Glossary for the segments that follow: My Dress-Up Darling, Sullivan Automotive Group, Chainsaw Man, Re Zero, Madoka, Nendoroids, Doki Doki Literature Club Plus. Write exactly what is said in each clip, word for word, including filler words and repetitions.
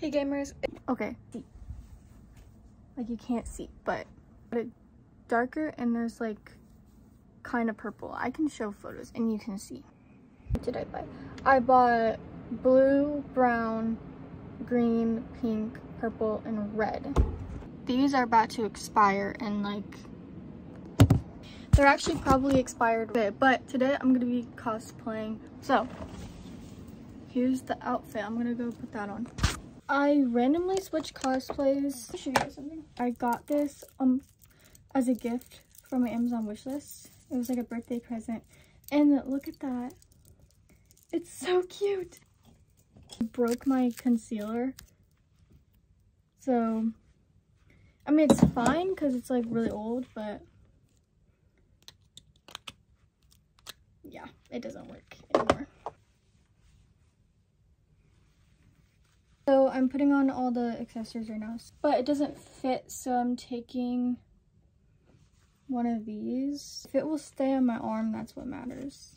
Hey gamers. Okay, see. Like you can't see, but it's darker and there's like kind of purple. I can show photos and you can see. What did I buy? I bought blue, brown, green, pink, purple, and red. These are about to expire and like, they're actually probably expired today, but today I'm gonna be cosplaying. So here's the outfit. I'm gonna go put that on. I randomly switched cosplays. I'll show you guys something. I got this um as a gift from my Amazon wishlist. It was like a birthday present. And look at that. It's so cute. I broke my concealer. So, I mean, it's fine because it's like really old, but yeah, it doesn't work anymore. So I'm putting on all the accessories right now, but it doesn't fit, so I'm taking one of these. If it will stay on my arm, that's what matters.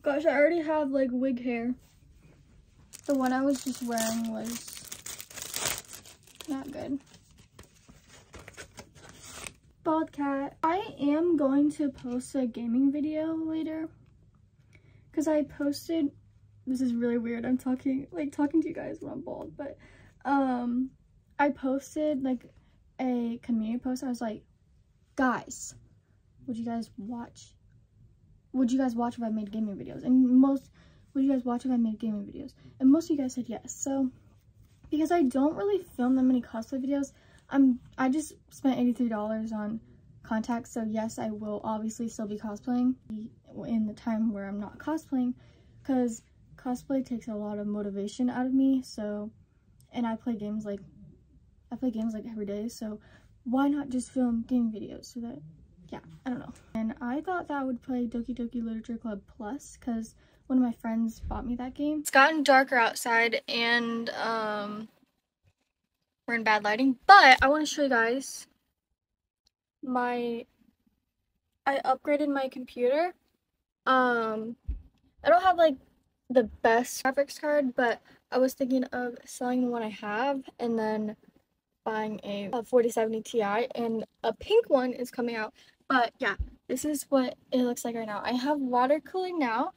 Gosh, I already have like wig hair. The one I was just wearing was not good. Bald cat. I am going to post a gaming video later because I posted, this is really weird, I'm talking like talking to you guys when I'm bald, but um I posted like a community post. I was like, guys, would you guys watch would you guys watch if I made gaming videos? And most would you guys watch if I made gaming videos? And most of you guys said yes. So because I don't really film that many cosplay videos, I'm, I just spent eighty-three dollars on contacts, so yes, I will obviously still be cosplaying in the time where I'm not cosplaying, because cosplay takes a lot of motivation out of me, so, and I play games like, I play games like every day, so why not just film game videos, so that, yeah, I don't know. And I thought that I would play Doki Doki Literature Club Plus, because one of my friends bought me that game. It's gotten darker outside, and, um... we're in bad lighting, but I want to show you guys my, I upgraded my computer. Um, I don't have like the best graphics card, but I was thinking of selling the one I have and then buying a, a forty seventy Ti, and a pink one is coming out. But yeah, this is what it looks like right now. I have water cooling now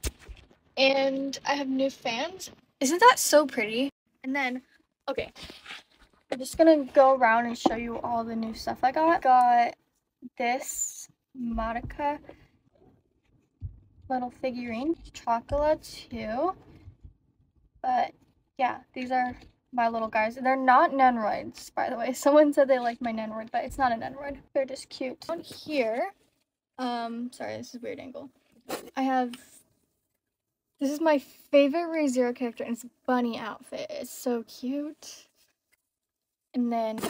and I have new fans. Isn't that so pretty? And then, okay. I'm just gonna go around and show you all the new stuff I got. Got this Madoka little figurine, chocolate too. But yeah, these are my little guys. They're not Nendoroids, by the way. Someone said they liked my Nendoroid, but it's not a Nendoroid. They're just cute. On here, um, sorry, this is a weird angle. I have, this is my favorite Re Zero character, and it's a bunny outfit. It's so cute. And then,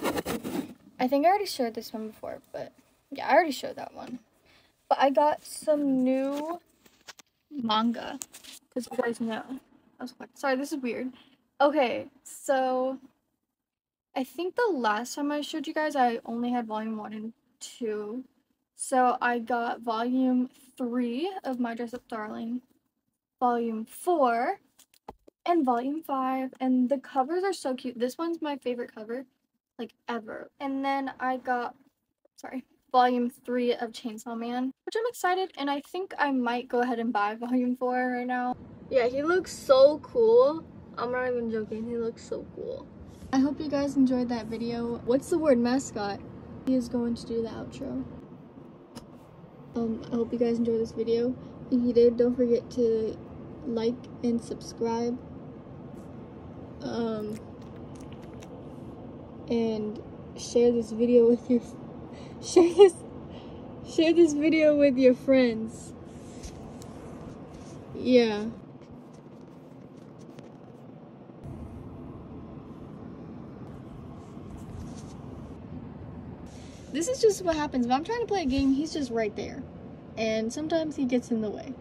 I think I already showed this one before, but yeah, I already showed that one. But I got some new manga, because you guys know. I was like, sorry, this is weird. Okay, so I think the last time I showed you guys, I only had volume one and two. So I got volume three of My Dress-Up Darling, volume four, and volume five, and the covers are so cute. This one's my favorite cover like ever. And then I got sorry volume three of Chainsaw Man, which I'm excited, and I think I might go ahead and buy volume four right now. Yeah, he looks so cool. I'm not even joking, he looks so cool. I hope you guys enjoyed that video. What's the word? Mascot. He is going to do the outro. um I hope you guys enjoyed this video. If you did, don't forget to like and subscribe. Um, and share this video with your share this share this video with your friends. Yeah. This is just what happens. If I'm trying to play a game, he's just right there. And sometimes he gets in the way.